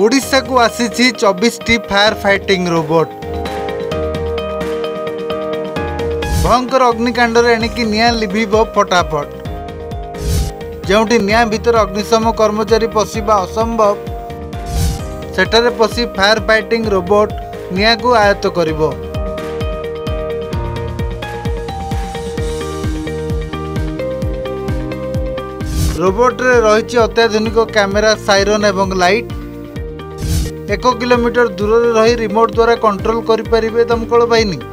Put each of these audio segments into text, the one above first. ओडिशा को आसी 24टी fire fighting robot भयंकर अग्निकांड एणिकी निया लिभ फटाफट जो निया भीतर अग्निशम कर्मचारी पशिबा असंभव सेठारे पशि फायर फाइटिंग रोबोट निया को आयत्त करिवो। रोबोट रे रही अत्याधुनिक कैमेरा साइरन एवं लाइट 1 किलोमीटर दूर रे रही रिमोट द्वारा कंट्रोल करें दमकल बाहिनी 100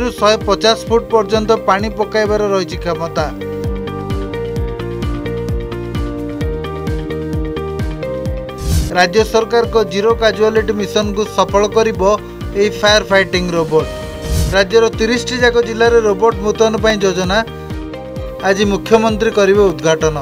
ରୁ 150 फुट पर्यंत पानी पकाइबार रही क्षमता। राज्य सरकार को जीरो काजुआलिटी मिशन को सफल करिवो एई फायर फाइटिंग रोबोट। राज्यर 30टी जाक जिले में रोबोट मुतयन पई योजना आज मुख्यमंत्री करिवे उद्घाटन।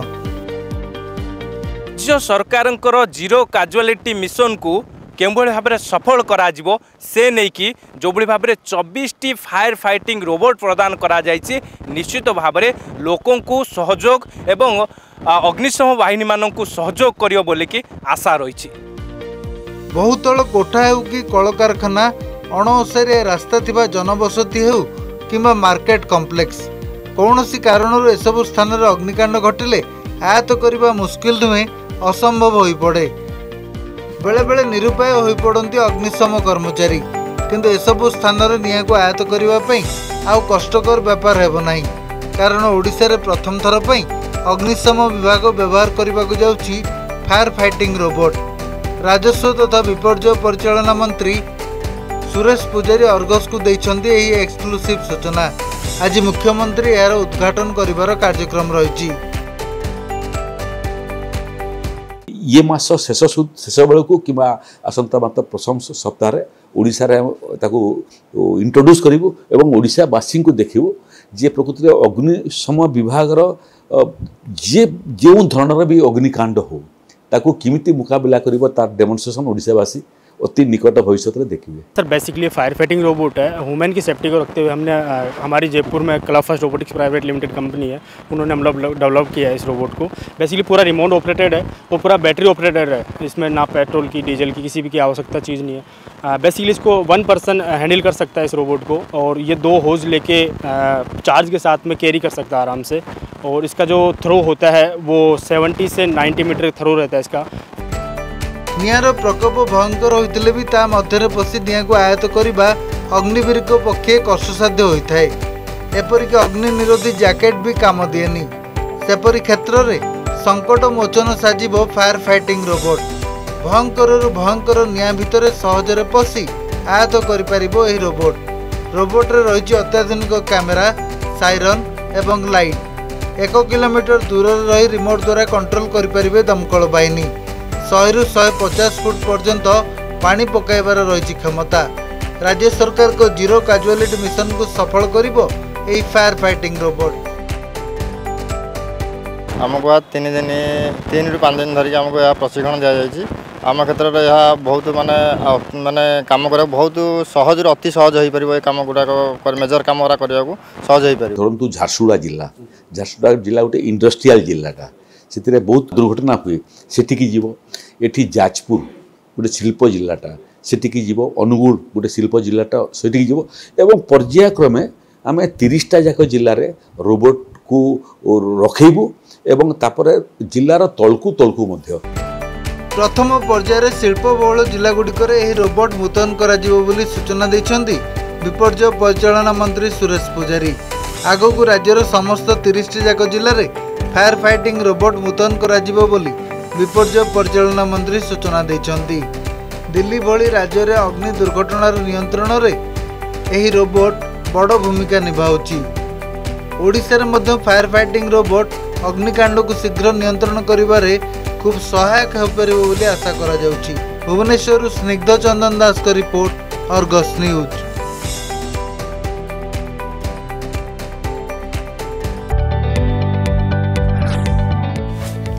राज्य सरकार जीरो काजुआलिटी मिशन को केवल भाव में सफल करा जीवो से नहीं कि जो भाव में 24टी फायर फाइटिंग रोबोट प्रदान करा जायछि निश्चित भाव में लोकों को सहयोग एवं अग्निशम बाहिनी मान को सहयोग करियो बोले कि आशा रही। बहुतल कोठा हो कि कलकारखाना अणओसारी रास्ता थिबा जनबसती हो किंबा मार्केट कम्प्लेक्स कौनसी कारणरू एसबु स्थान अग्निकांड घटिले आयत्त करिबा मुश्किल नुहे असंभव होई पड़े। बेले बेले निरुपाय होई पड़न्ति अग्निशम कर्मचारी किंतु एसबु स्थान नियां को आयत्त करिबा पई आउ कष्टकर व्यापार हेबो नाही कारण ओडिशा रे प्रथम थर पई अग्निशम विभाग व्यवहार करिबाकु जाउछि फायर फाइटिंग रोबोट। राजस्व तथा विपर्जय परिचालन मंत्री सुरेश पूजारी अर्गस को देइछन्ति एही एक्सक्लूसिव सूचना। आज मुख्यमंत्री यार उद्घाटन करिवार कार्यक्रम रही। ये मास शेष शेष बेल को कि आसंता मात्र प्रथम सप्ताह ओडिशा इंट्रोड्यूस करूँ और ओडिशावासी को देखू जे प्रकृति में अग्निशम विभाग जे जो धरण भी अग्निकांड हो किमिति मुकाबला कर तार डेमोन्स्ट्रेशन ओडिशावासी अति निकट भविष्य में देखिए। Sir basically fire fighting robot है ह्यूमन की सेफ्टी को रखते हुए हमने हमारी जयपुर में club first robotics private limited company है उन्होंने हम लोग डेवलप किया है इस रोबोट को। बेसिकली पूरा रिमोट ऑपरेटेड है और पूरा बैटरी ऑपरेटेड है, इसमें ना पेट्रोल की डीजल की किसी भी की आवश्यकता चीज़ नहीं है। बेसिकली इसको 1 पर्सन हैंडल कर सकता है इस रोबोट को और ये 2 होज लेके चार्ज के साथ में कैरी कर सकता है आराम से और इसका जो थ्रो होता है वो 70 से 90 मीटर थ्रो रहता है इसका। नियार प्रकोप भयंकर होते भी ता मध्य पशि नियां को आयत्त करने अग्निवीर को पक्षे कष्टसाध्य होता है। एपरिक अग्नि निरोधी जैकेट भी काम दिएनि सेपरी क्षेत्र में संकट मोचन साजिब फायर फाइटिंग रोबोट। भयंकर भयंकर नियां भितर सहजरे पशि आयत्त करिपारिबो एही रोबोट। रोबोट रे रही अत्याधुनिक कैमेरा साइरन एवं लाइट 1 किलोमीटर दूर रे रही रिमोट द्वारा कंट्रोल करिपारिबे दमकल बाहिनी 100 ରୁ 150 फुट पर्यंत पानी पकाइबार रही क्षमता। राज्य सरकार को जीरो काजुआलिटी मिशन को सफल करिवो एही फायर फाइटिंग रोबोट। आमको 3 ରୁ 5 दिन धरिक आमको यह प्रशिक्षण दि जाएगी। आम क्षेत्र में यह बहुत माने काम कर बहुत सहज अति सहज हो पार ये कम गुड़ाक मेजर कम गुरा कर। धरतु झारसुडा जिला गोटे इंडस्ट्रियाल जिलाटा से बहुत दुर्घटना हुए सेठिकी जीव एठी जाजपुर गोटे शिल्प जिलाटा सेठिकी जीव अनुगुल गोटे शिल्प जिलाटा सेठिकी जीव एवं पर्याय क्रमे आम 30टा जाक जिले में रोबोट को रखेबू एवं तापर जिलार तलकू तलकू मध्य। प्रथम पर्यायर शिल्प बहुल जिलागुड़िक रोबोट मुतयन कर सूचना देते विपर्जय परिचालन मंत्री सुरेश पूजारी। आगो को राज्यर समस्त 30टी जाक जिले में फायर फाइटिंग रोबोट मुतयन कराजिबो बोली विपर्जय परिचालन मंत्री सूचना देइछन्ति। दिल्ली भली राज्य में अग्नि दुर्घटनार नियंत्रण रे एही रोबोट बड़ भूमिका निभाउछि। ओडिशा रे मध्य फायर फाइटिंग रोबोट अग्निकांड को शीघ्र नियंत्रण करिवारे खूब सहायक हो परिबो बोली आशा करा जाउछि। भुवनेश्वर स्निग्ध चंदन दास का रिपोर्ट अर्गस न्यूज।